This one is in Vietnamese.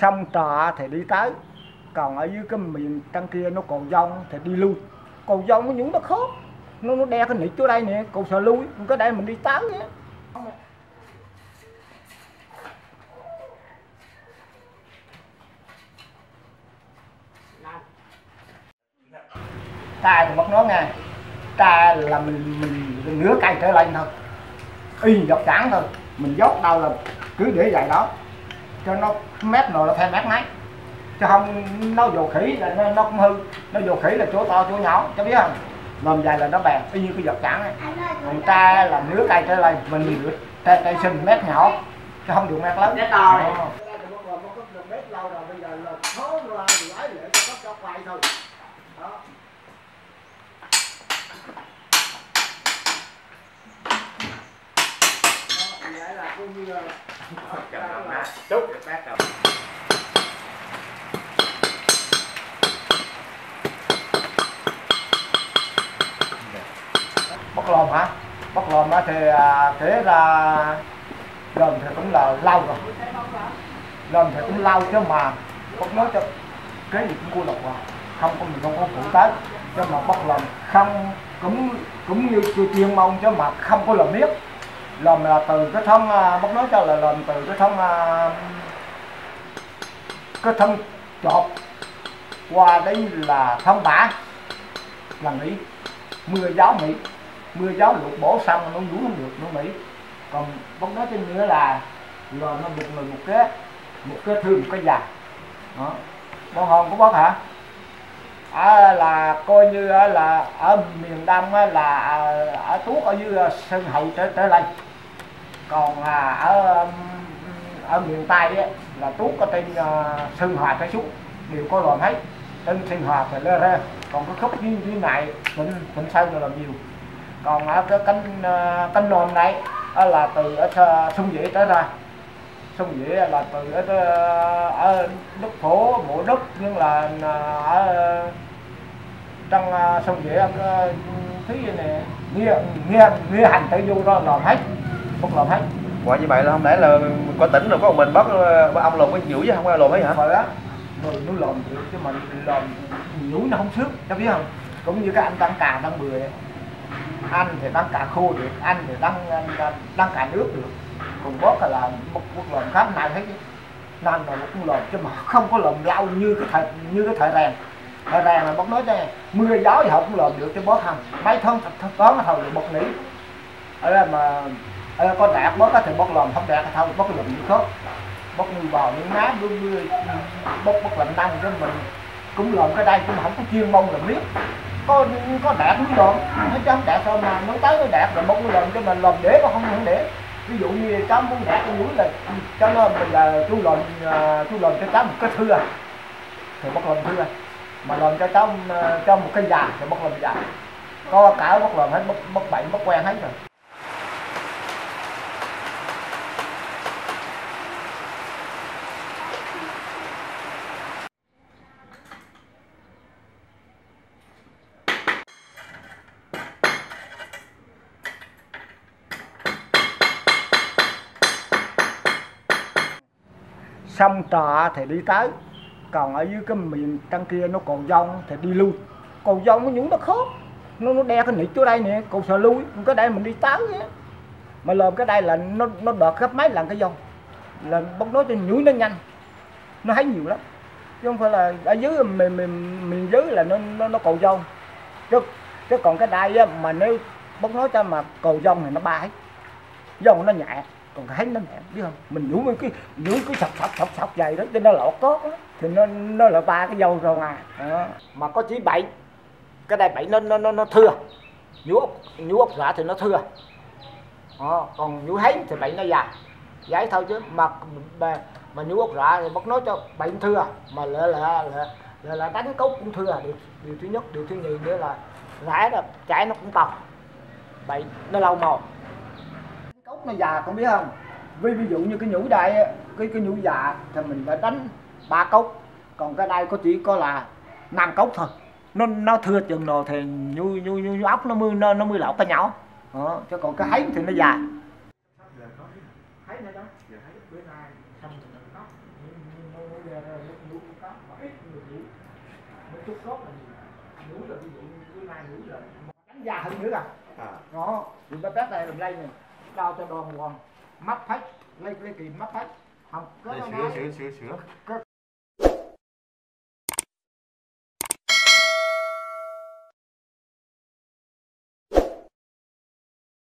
sông Trà thì đi tới, còn ở dưới cái miền trăng kia nó còn dông thì đi lui. Còn dông có những nó khó, nó đe cái nịt chỗ đây nè, còn sợ lui, có đây mình đi tới vậy. Trà thì mất nó nghe, trà là mình nửa cây trở lên thôi, y dọc chẳng thôi, mình dốc đâu là cứ để vậy đó, cho nó mét nồi là thay mét nấy, chứ không nó vô khỉ là nó cũng hư, nó vô khỉ là chỗ to chỗ nhỏ, cho biết không? Mầm dài là nó bèn, y như cái dọc chẳng ấy. Còn trà là nửa cây trở lên, mình cây sinh mét nhỏ, chứ không được mét lớn. Mét to này. Mét lâu rồi bây giờ là khó ra thì lấy để cho quay thôi. Bóc lòm hả? Bóc lòm thì kể ra lòm thì cũng là lâu rồi, lòm thì cũng lâu chứ mà bóc nói cho cái gì cũng cô độc rồi, không có mình không có phụ tới, chứ mà bóc lòm không cũng như chuyên môn chứ mà không có lòm biết. Lòm là từ cái thân, bóc nói cho là lòm từ cái thân chọt qua đấy là thân bả, là Mỹ, mưa gió Mỹ, mưa gió lụt bổ xong nó vũ không được nó Mỹ. Còn bóc nói cho nữa là lòm nó một người một cái thương một cái già, bọn hồn của bác hả? Là coi như là ở miền Đông là ở Tuốt ở dưới Sơn Hậu trở lên, còn ở miền Tây là Tuốt có tên Sơn Hòa trở xuống đều có lòm hết, tên Sơn Hòa phải lơ ra, còn cái khúc dưới này tỉnh Sơn là làm nhiều. Còn ở cái cánh lòm này là từ ở Sông Vệ trở ra, Sông Vệ là từ ở đất Phổ Bộ Đức, nhưng là ở trong Sông Vệ thứ gì này nghe hành tự vô đó làm hết, không làm hết. Quả như vậy là hôm nãy là có tỉnh rồi, có mình bắt ông lồn cái nhũ chứ không ai lồn ấy hả? Phải đó, nó lồn được chứ mà lồn nhũ nó không sướng, ta biết không? Cũng như các anh đang cà đang bừa, anh thì đang cà khô được, anh thì đang cà nước được. Còn bót là một lòm khác này thấy nên là một con lòm chứ mà không có lòm lâu như cái thời rèn. Thời rèn là bót nói cho mưa gió thì họ cũng lòm được cho bót hầm mấy tháng có mà thầu được bót nỉ ở đây mà con đẹp bót thì bót lòm, không đẹp thì thôi bót lòm như khớp, bót nuôi bò nuôi má nuôi bót lòm năng cho mình cũng lòm cái đây, cũng không có chuyên môn lòm biết. Có đẹp cũng lòm, nói chứ không đẹp thôi mà nói tới cái đẹp là bót lòm cho mình lòm để mà không để. Ví dụ như cháu muốn đạt cái núi là cháu nó mình là chú lồn cho cháu một cái thưa thì bóc lồn thưa, mà lồn cho cháu cho một cái già thì bóc lồn già, có cả bóc lồn hết, bóc bệnh bóc quen hết rồi. Sông Trà thì đi tới, còn ở dưới cái miền trăng kia nó còn dông thì đi lui. Còn dông có những nó khó, nó đe cái nịt chỗ đây nè, còn sợ lui, cái đây mình đi tới vậy. Mà lòm cái đây là nó đọt gấp mấy lần cái dông, là bóc nói cho nhủi nó nhanh, nó thấy nhiều lắm. Chứ không phải là ở dưới miền dưới là nó còn dông, chứ còn cái đây mà nếu bóc nói cho mà còn dông thì nó ba hết, dông nó nhẹ. Còn cái nó nhẹ, biết không? Mình nhũ cái sọc dày đó, cho nó lọt cốt đó. Thì nó là ba cái dâu rồi mà. Đó. Mà có chỉ bậy, cái đây bậy nó thưa, nhũ ốc rạ thì nó thưa. Đó. Còn nhũ hén thì bậy nó dài, dài thôi chứ. Mà nhũ ốc rạ thì bác nói cho bậy thưa, mà là đánh cốt cũng thưa. Điều thứ nhất, điều thứ nhì nữa là rã là chảy nó cũng to, bậy nó lâu màu. Cốc nó già con biết không? Ví dụ như cái nhũ đây, cái nhũ già thì mình phải đánh 3 cốc, còn cái đây có chỉ có là 5 cốc thôi. Nó thưa chừng nào thì nhũ ốc nó mới lọt cái nhỏ. Đó, chứ còn cái hấy thì nó già. Hấy nữa đó, giờ hấy bữa nay xong thì nó nuôi con cóc mà ít người nuôi mới thuốc sốt là gì nuôi là ví dụ như mai nuôi là đánh già hơn nữa à nó dùng cái test này làm lây này đau cho đòn quòn mắt phách lây lây kìm mắt phách không có sửa